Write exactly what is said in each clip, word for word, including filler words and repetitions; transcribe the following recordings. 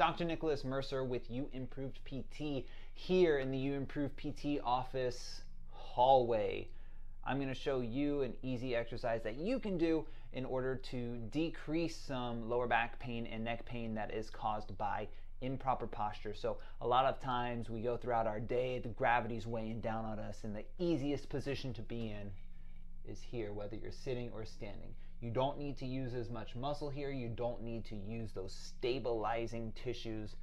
Doctor Nicholas Mercer with U Improved P T here in the U Improved P T office hallway. I'm going to show you an easy exercise that you can do in order to decrease some lower back pain and neck pain that is caused by improper posture. So a lot of times we go throughout our day, the gravity's weighing down on us, and the easiest position to be in is here, whether you're sitting or standing. You don't need to use as much muscle here. You don't need to use those stabilizing tissues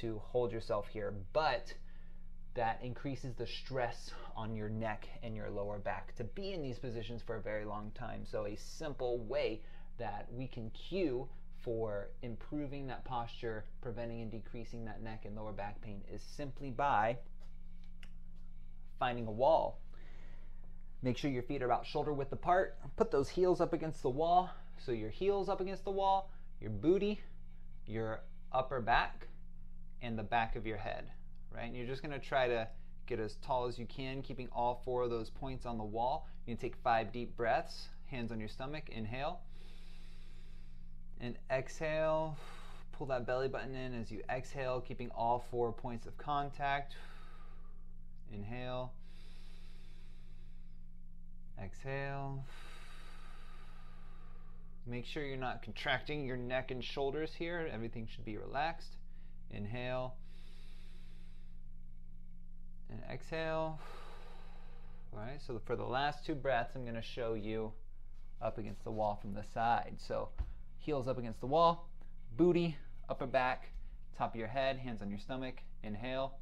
to hold yourself here, but that increases the stress on your neck and your lower back to be in these positions for a very long time. So a simple way that we can cue for improving that posture, preventing and decreasing that neck and lower back pain is simply by finding a wall. Make sure your feet are about shoulder width apart. Put those heels up against the wall. So your heels up against the wall, your booty, your upper back, and the back of your head, right? And you're just gonna try to get as tall as you can, keeping all four of those points on the wall. You can take five deep breaths, hands on your stomach, inhale. And exhale, pull that belly button in as you exhale, keeping all four points of contact. Inhale. Exhale. Make sure you're not contracting your neck and shoulders here. Everything should be relaxed. Inhale. And exhale. All right, so for the last two breaths, I'm going to show you up against the wall from the side. So heels up against the wall, booty, upper back, top of your head, hands on your stomach, inhale,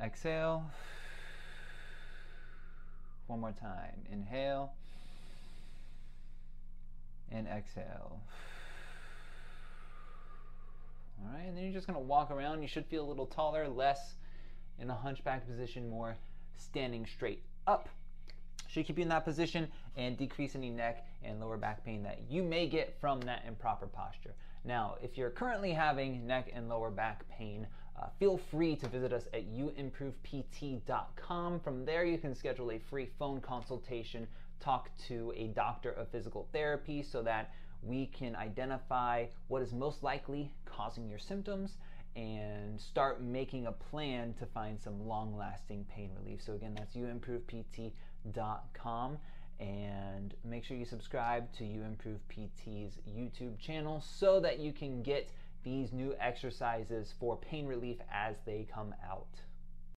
exhale, one more time, inhale, and exhale. All right, and then you're just gonna walk around. You should feel a little taller, less in a hunchback position, more standing straight up. Should keep you in that position and decrease any neck and lower back pain that you may get from that improper posture. Now, if you're currently having neck and lower back pain, uh, feel free to visit us at u improved p t dot com. From there, you can schedule a free phone consultation, talk to a doctor of physical therapy so that we can identify what is most likely causing your symptoms and start making a plan to find some long-lasting pain relief. So again, that's u improved p t dot com, and make sure you subscribe to U Improved P T's YouTube channel so that you can get these new exercises for pain relief as they come out.